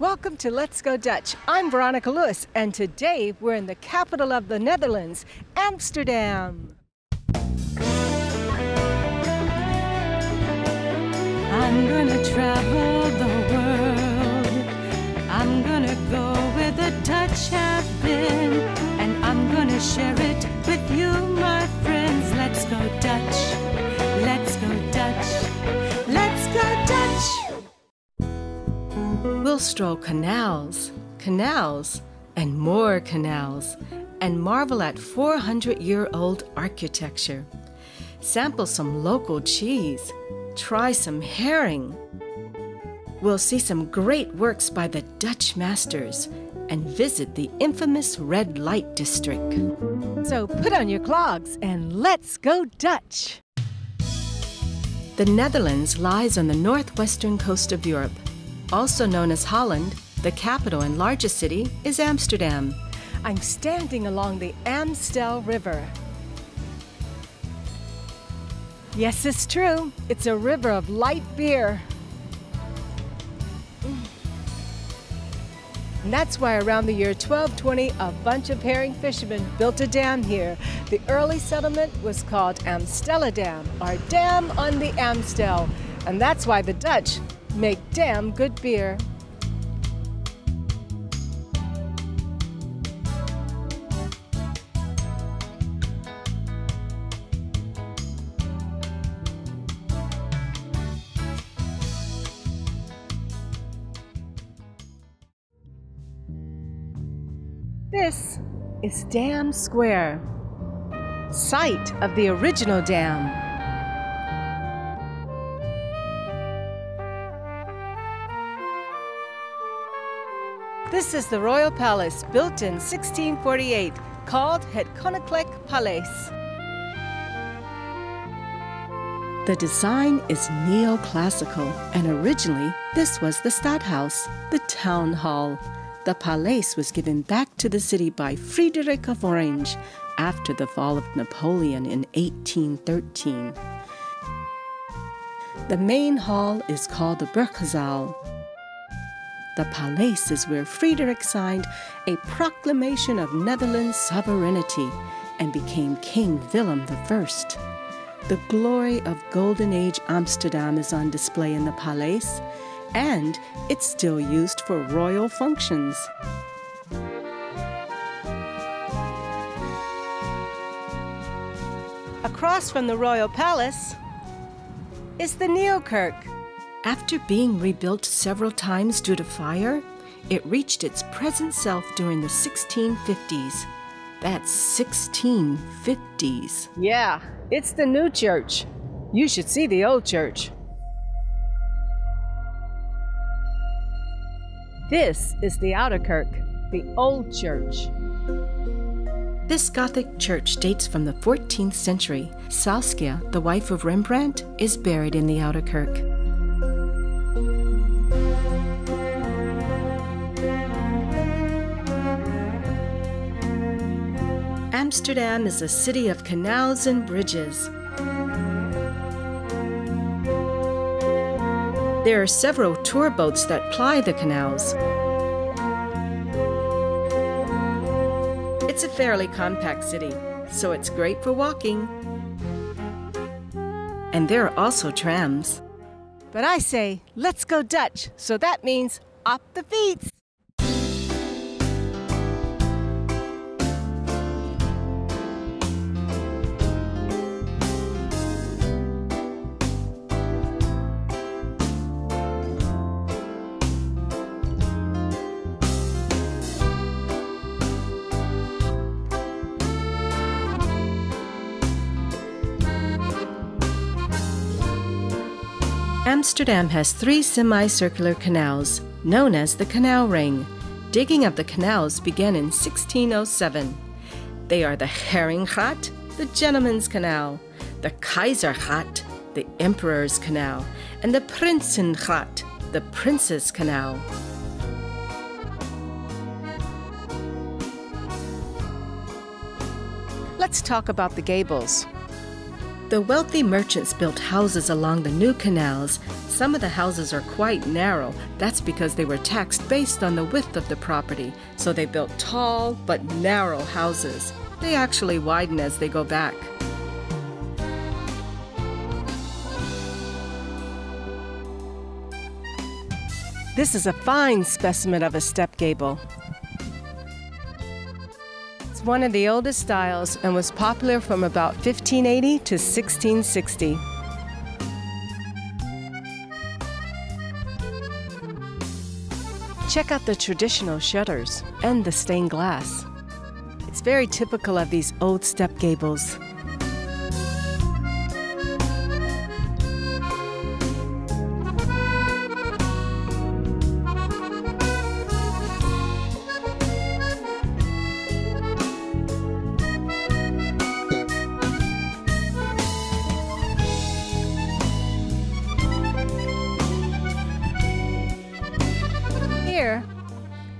Welcome to Let's Go Dutch. I'm Veronica Lewis, and today we're in the capital of the Netherlands, Amsterdam. I'm gonna travel the world. I'm gonna go where the Dutch have been, and I'm gonna share it with you, my friends. Let's go Dutch. Let's go Dutch. Let's go Dutch. We'll stroll canals, canals, and more canals, and marvel at 400-year-old architecture. Sample some local cheese, try some herring. We'll see some great works by the Dutch masters, and visit the infamous red light district. So put on your clogs and let's go Dutch! The Netherlands lies on the northwestern coast of Europe. Also known as Holland, the capital and largest city is Amsterdam. I'm standing along the Amstel River. Yes, it's true. It's a river of light beer. And that's why around the year 1220, a bunch of herring fishermen built a dam here. The early settlement was called Amsteldam, or Dam on the Amstel. And that's why the Dutch make damn good beer. This is Dam Square, site of the original dam. This is the royal palace built in 1648, called Het Koninklijk Paleis. The design is neoclassical, and originally this was the stadhouse, the town hall. The palace was given back to the city by Frederick of Orange after the fall of Napoleon in 1813. The main hall is called the Burchzaal. The palace is where Frederick signed a proclamation of Netherlands sovereignty and became King Willem I. The glory of Golden Age Amsterdam is on display in the palace, and it's still used for royal functions. Across from the royal palace is the Nieuwe Kerk. After being rebuilt several times due to fire, it reached its present self during the 1650s. That's 1650s. Yeah, it's the new church. You should see the old church. This is the Oude Kerk, the old church. This Gothic church dates from the 14th century. Saskia, the wife of Rembrandt, is buried in the Oude Kerk. Amsterdam is a city of canals and bridges. There are several tour boats that ply the canals. It's a fairly compact city, so it's great for walking. And there are also trams. But I say, let's go Dutch, so that means op the fiets. Amsterdam has three semicircular canals, known as the Canal Ring. Digging of the canals began in 1607. They are the Herengracht, the Gentleman's Canal, the Keizersgracht, the Emperor's Canal, and the Prinsengracht, the Prince's Canal. Let's talk about the gables. The wealthy merchants built houses along the new canals. Some of the houses are quite narrow. That's because they were taxed based on the width of the property. So they built tall but narrow houses. They actually widen as they go back. This is a fine specimen of a step gable. It's one of the oldest styles and was popular from about 1580 to 1660. Check out the traditional shutters and the stained glass. It's very typical of these old step gables.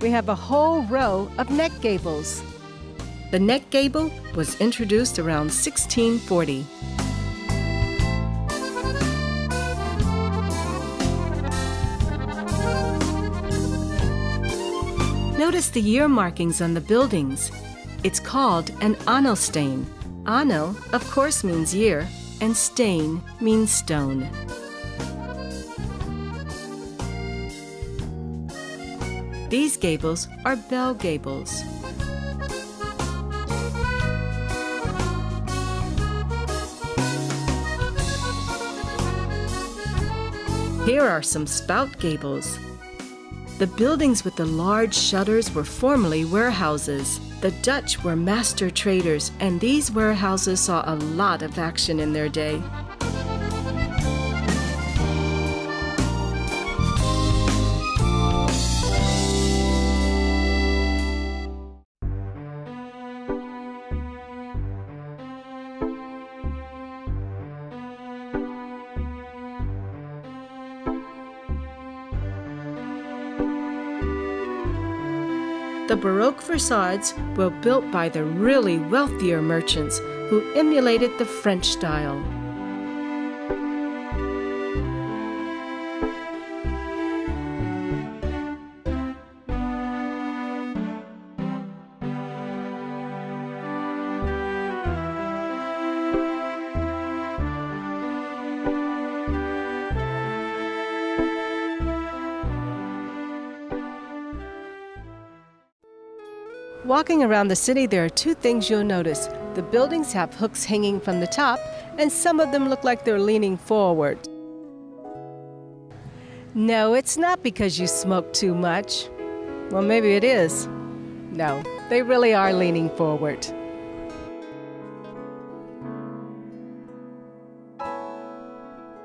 We have a whole row of neck gables. The neck gable was introduced around 1640. Notice the year markings on the buildings. It's called an anno-steen. Anno, of course, means year, and stain means stone. These gables are bell gables. Here are some spout gables. The buildings with the large shutters were formerly warehouses. The Dutch were master traders, and these warehouses saw a lot of action in their day. The Baroque facades were built by the really wealthier merchants who emulated the French style. Walking around the city, there are two things you'll notice. The buildings have hooks hanging from the top, and some of them look like they're leaning forward. No, it's not because you smoke too much. Well, maybe it is. No, they really are leaning forward.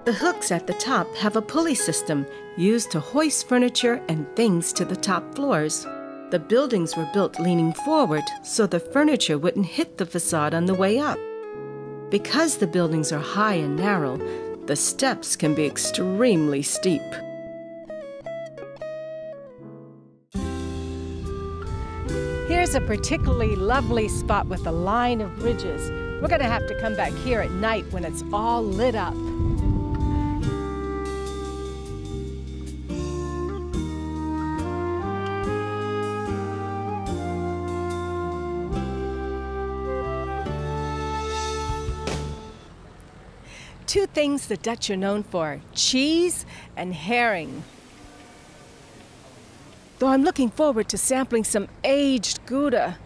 The hooks at the top have a pulley system used to hoist furniture and things to the top floors. The buildings were built leaning forward so the furniture wouldn't hit the facade on the way up. Because the buildings are high and narrow, the steps can be extremely steep. Here's a particularly lovely spot with a line of ridges. We're going to have to come back here at night when it's all lit up. Two things the Dutch are known for, cheese and herring. Though I'm looking forward to sampling some aged Gouda.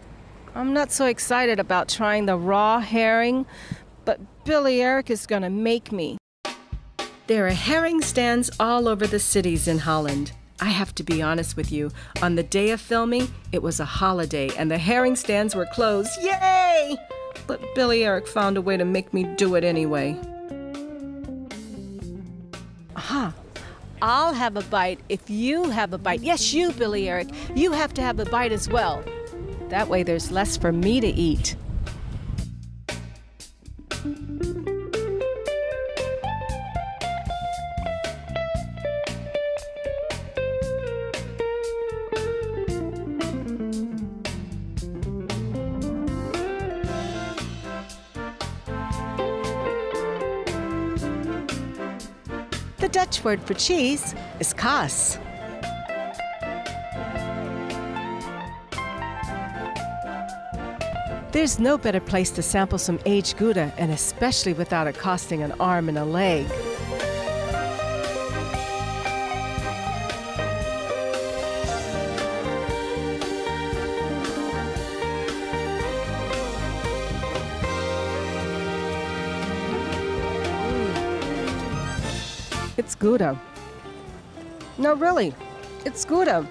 I'm not so excited about trying the raw herring, but Billy Eric is gonna make me. There are herring stands all over the cities in Holland. I have to be honest with you, on the day of filming, it was a holiday and the herring stands were closed, yay! But Billy Eric found a way to make me do it anyway. Huh. I'll have a bite if you have a bite. Yes, you, Billy Eric. You have to have a bite as well. That way there's less for me to eat. Dutch word for cheese is kaas. There's no better place to sample some aged Gouda, and especially without it costing an arm and a leg. It's Gouda. No, really, it's Gouda.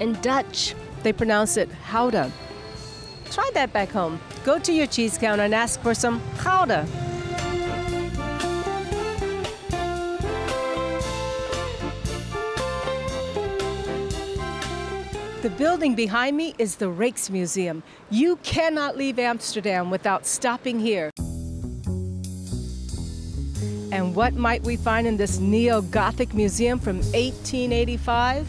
In Dutch, they pronounce it Gouda. Try that back home. Go to your cheese counter and ask for some Gouda. The building behind me is the Rijksmuseum. You cannot leave Amsterdam without stopping here. And what might we find in this neo-Gothic museum from 1885?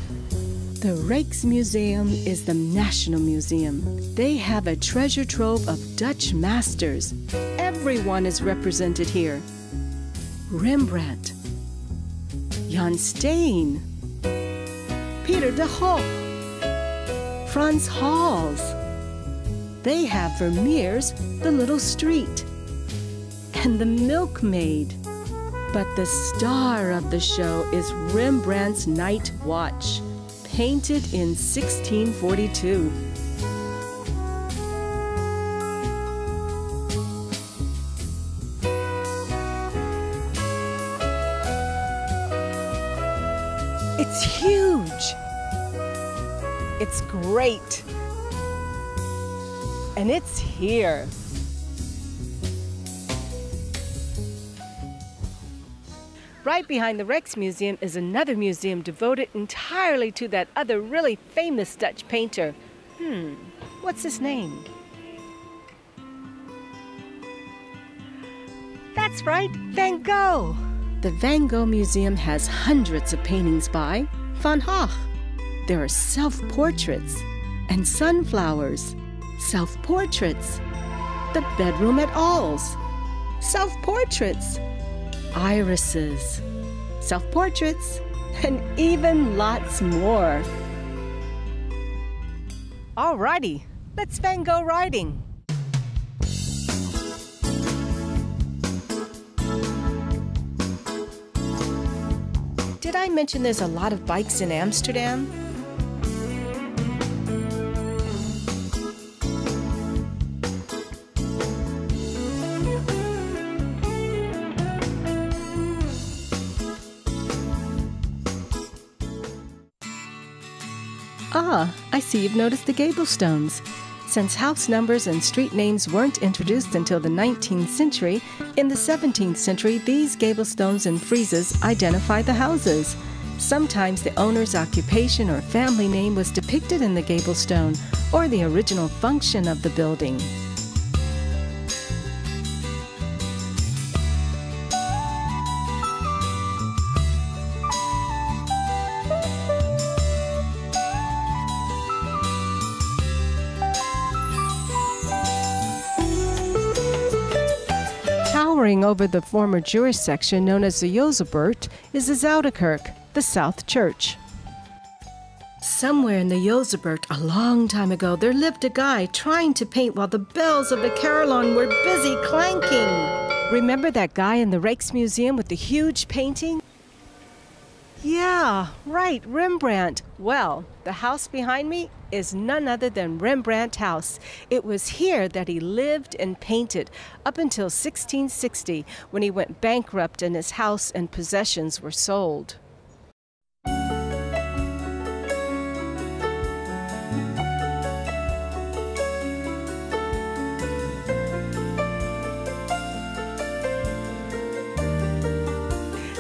The Rijksmuseum is the national museum. They have a treasure trove of Dutch masters. Everyone is represented here. Rembrandt, Jan Steen, Peter de Hooch, Frans Hals. They have Vermeer's The Little Street and The Milkmaid. But the star of the show is Rembrandt's Night Watch, painted in 1642. It's huge. It's great. And it's here. Right behind the Rijksmuseum is another museum devoted entirely to that other really famous Dutch painter. What's his name? That's right, Van Gogh. The Van Gogh Museum has hundreds of paintings by Van Gogh. There are self-portraits and sunflowers, self-portraits, the bedroom at Alls, self-portraits, irises, self-portraits, and even lots more. Alrighty, let's Van Gogh riding. Did I mention there's a lot of bikes in Amsterdam? Ah, I see you've noticed the gable stones. Since house numbers and street names weren't introduced until the 19th century, in the 17th century, these gable stones and friezes identify the houses. Sometimes the owner's occupation or family name was depicted in the gable stone, or the original function of the building. Over the former Jewish section known as the Yozebert is the Zaudekirk, the South Church. Somewhere in the Yozebert a long time ago, there lived a guy trying to paint while the bells of the carillon were busy clanking. Remember that guy in the Rijksmuseum with the huge painting? Yeah, right, Rembrandt. Well, the house behind me is none other than Rembrandt House. It was here that he lived and painted up until 1660, when he went bankrupt and his house and possessions were sold.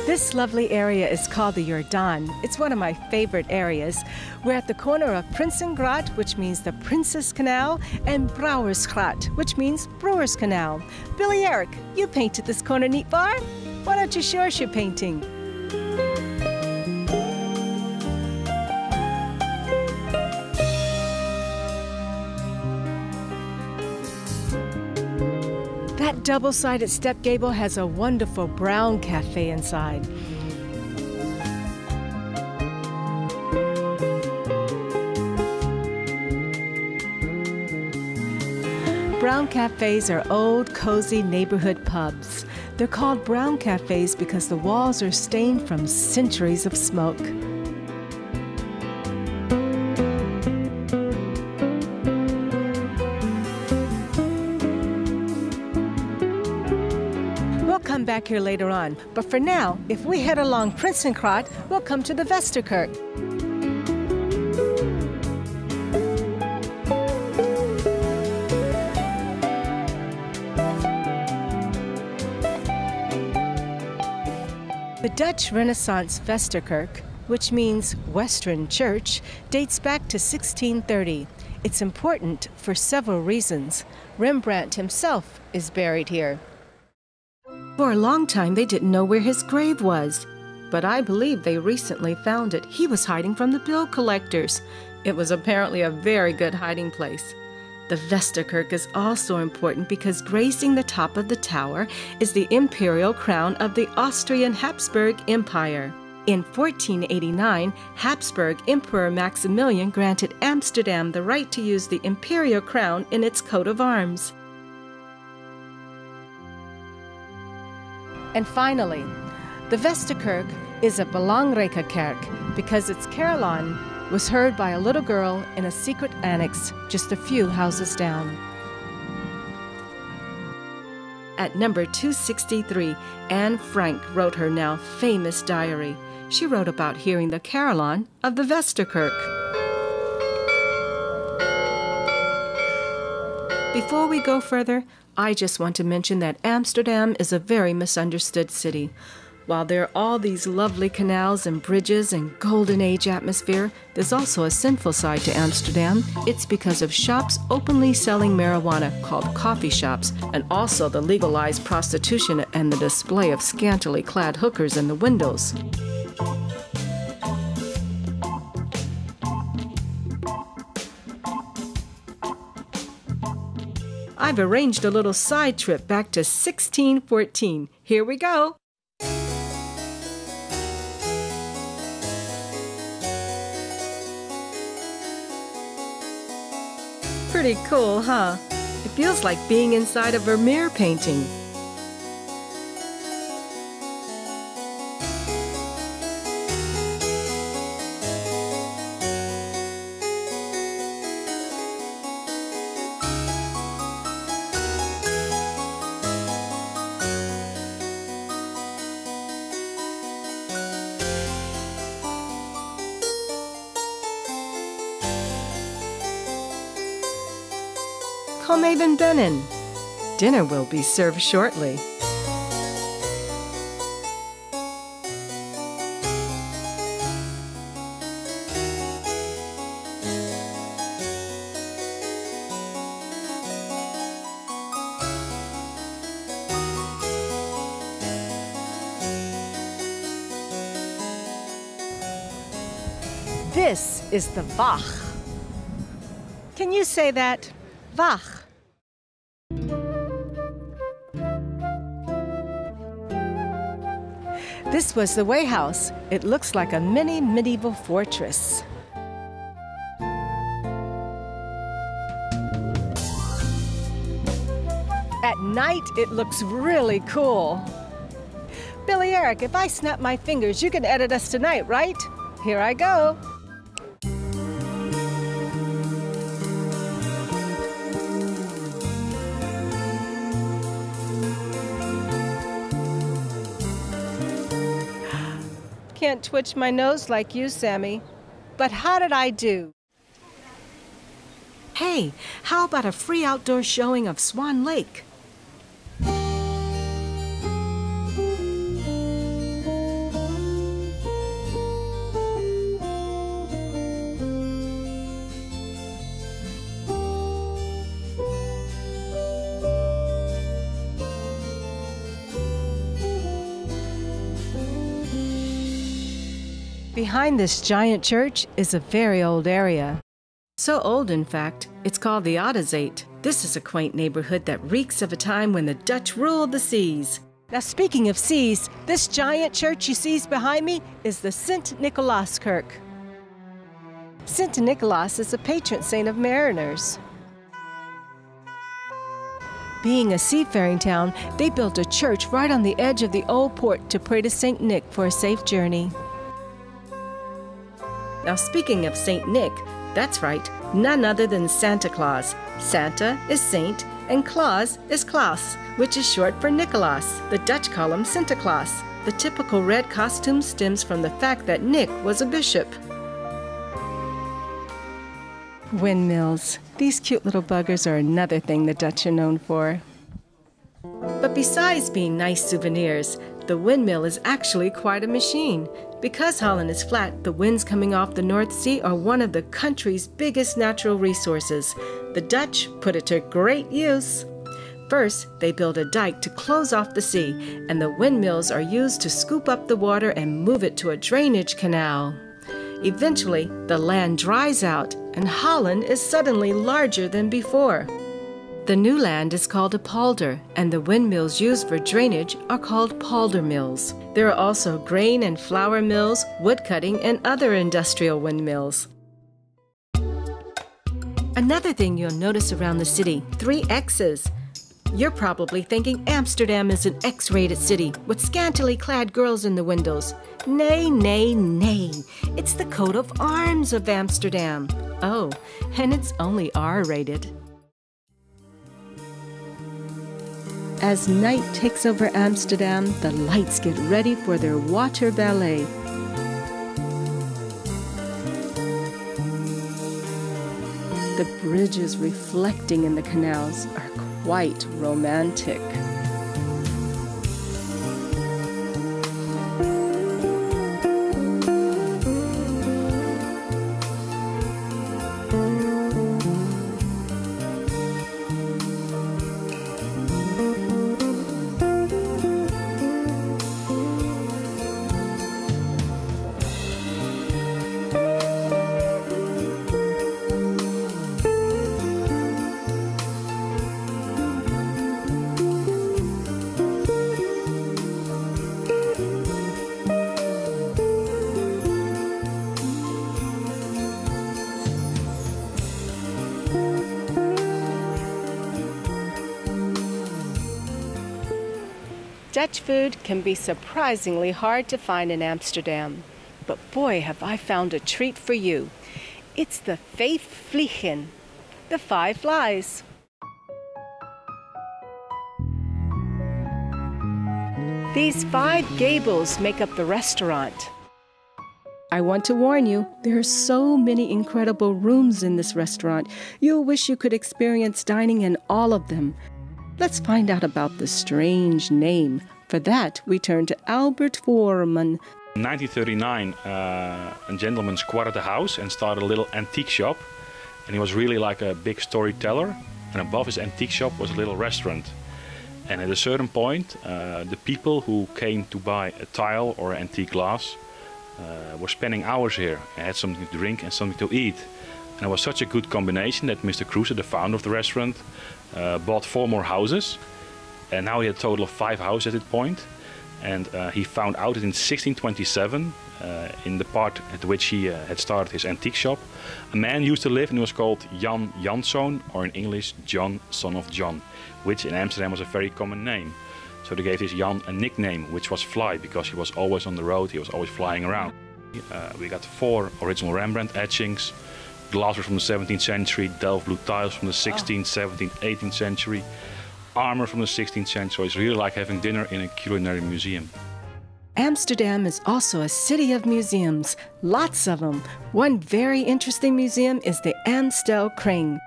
This lovely area is called the Jordaan. It's one of my favorite areas. We're at the corner of Prinsengracht, which means the Princess Canal, and Brouwersgracht, which means Brewer's Canal. Billy Eric, you painted this corner neat bar. Why don't you show us your painting? That double-sided step gable has a wonderful brown cafe inside. brown cafes are old, cozy neighborhood pubs. They're called brown cafes because the walls are stained from centuries of smoke. We'll come back here later on, but for now, if we head along Prinsengracht, we'll come to the Westerkerk. The Dutch Renaissance Westerkerk, which means Western Church, dates back to 1630. It's important for several reasons. Rembrandt himself is buried here. For a long time, they didn't know where his grave was, but I believe they recently found it. He was hiding from the bill collectors. It was apparently a very good hiding place. The Westerkerk is also important because gracing the top of the tower is the imperial crown of the Austrian Habsburg Empire. In 1489, Habsburg Emperor Maximilian granted Amsterdam the right to use the imperial crown in its coat of arms. And finally, the Westerkerk is a belangrijke kerk because its carillon was heard by a little girl in a secret annex just a few houses down. At number 263, Anne Frank wrote her now famous diary. She wrote about hearing the carillon of the Westerkerk. Before we go further, I just want to mention that Amsterdam is a very misunderstood city. While there are all these lovely canals and bridges and golden age atmosphere, there's also a sinful side to Amsterdam. It's because of shops openly selling marijuana called coffee shops, and also the legalized prostitution and the display of scantily clad hookers in the windows. I've arranged a little side trip back to 1614. Here we go! Pretty cool, huh? It feels like being inside a Vermeer painting. Even been in. Dinner will be served shortly. This is the Wacht. Can you say that? Wacht. This was the Weerhouse. It looks like a mini medieval fortress. At night, it looks really cool. Billy Eric, if I snap my fingers, you can edit us tonight, right? Here I go. Can't twitch my nose like you, Sammy. But how did I do? Hey, how about a free outdoor showing of Swan Lake? Behind this giant church is a very old area. So old, in fact, it's called the Oudezeet. This is a quaint neighborhood that reeks of a time when the Dutch ruled the seas. Now, speaking of seas, this giant church you see behind me is the St. Nicolaaskerk. St. Nicholas is a patron saint of mariners. Being a seafaring town, they built a church right on the edge of the old port to pray to St. Nick for a safe journey. Now, speaking of St. Nick, that's right, none other than Santa Claus. Santa is Saint and Claus is Klaus, which is short for Nicolaas. The Dutch call him Sinterklaas. The typical red costume stems from the fact that Nick was a bishop. Windmills. These cute little buggers are another thing the Dutch are known for. But besides being nice souvenirs, the windmill is actually quite a machine. Because Holland is flat, the winds coming off the North Sea are one of the country's biggest natural resources. The Dutch put it to great use. First, they build a dike to close off the sea, and the windmills are used to scoop up the water and move it to a drainage canal. Eventually, the land dries out, and Holland is suddenly larger than before. The new land is called a polder, and the windmills used for drainage are called polder mills. There are also grain and flour mills, woodcutting, and other industrial windmills. Another thing you'll notice around the city, 3 X's. You're probably thinking Amsterdam is an X-rated city with scantily clad girls in the windows. Nay, nay, nay. It's the coat of arms of Amsterdam. Oh, and it's only R-rated. As night takes over Amsterdam, the lights get ready for their water ballet. The bridges reflecting in the canals are quite romantic. Dutch food can be surprisingly hard to find in Amsterdam. But boy, have I found a treat for you. It's the Vijf Vlieghen, the 5 flies. These 5 gables make up the restaurant. I want to warn you, there are so many incredible rooms in this restaurant. You'll wish you could experience dining in all of them. Let's find out about the strange name. For that, we turn to Albert Vormann. In 1939, a gentleman squatted a house and started a little antique shop. And he was really like a big storyteller. And above his antique shop was a little restaurant. And at a certain point, the people who came to buy a tile or antique glass were spending hours here and had something to drink and something to eat. And it was such a good combination that Mr. Kruse, the founder of the restaurant, bought 4 more houses. And now he had a total of 5 houses at that point. And he found out that in 1627, in the part at which he had started his antique shop, a man used to live and he was called Jan Janszoon, or in English, John, son of John, which in Amsterdam was a very common name. So they gave this Jan a nickname, which was Fly, because he was always on the road, he was always flying around. We got 4 original Rembrandt etchings, glassware from the 17th century, Delft blue tiles from the 16th, 17th, 18th century, armor from the 16th century. It's really like having dinner in a culinary museum. Amsterdam is also a city of museums, lots of them. One very interesting museum is the Amstel Kring.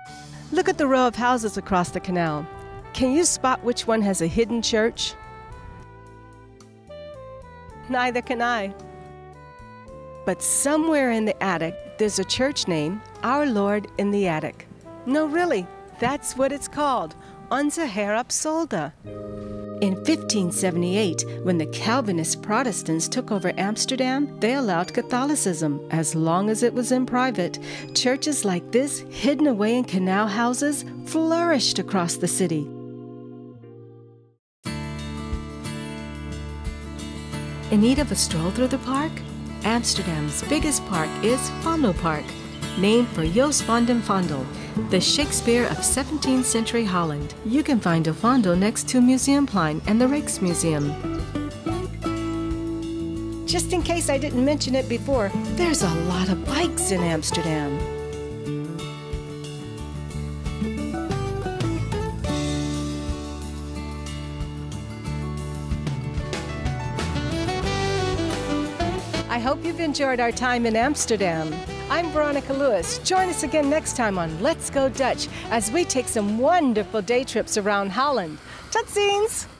Look at the row of houses across the canal. Can you spot which one has a hidden church? Neither can I. But somewhere in the attic, there's a church name, Our Lord in the Attic. No, really, that's what it's called, Onze Heer op Zolder. In 1578, when the Calvinist Protestants took over Amsterdam, they allowed Catholicism as long as it was in private. Churches like this, hidden away in canal houses, flourished across the city. In need of a stroll through the park? Amsterdam's biggest park is Vondelpark. named for Jos van den Vondel, the Shakespeare of 17th century Holland. You can find a Vondel next to Museumplein and the Rijksmuseum. Just in case I didn't mention it before, there's a lot of bikes in Amsterdam. I hope you've enjoyed our time in Amsterdam. I'm Veronica Lewis. Join us again next time on Let's Go Dutch as we take some wonderful day trips around Holland. Tot ziens!